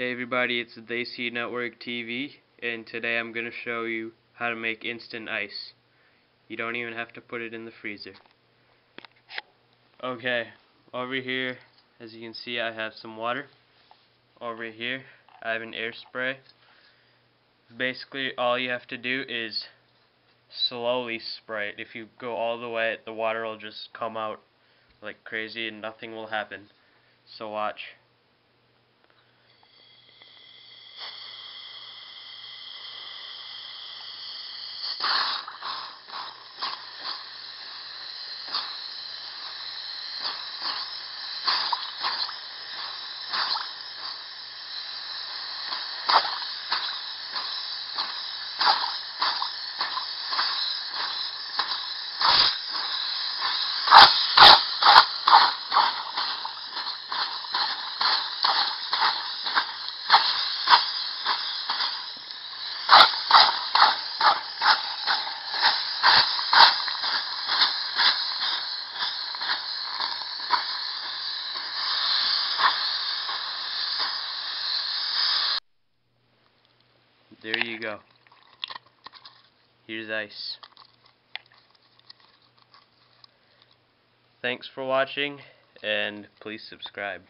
Hey everybody, it's Desi Network TV, and today I'm going to show you how to make instant ice. You don't even have to put it in the freezer. Okay, over here, as you can see, I have some water. Over here, I have an air spray. Basically, all you have to do is slowly spray it. If you go all the way, the water will just come out like crazy and nothing will happen. So watch. There you go. Here's ice. Thanks for watching, and please subscribe.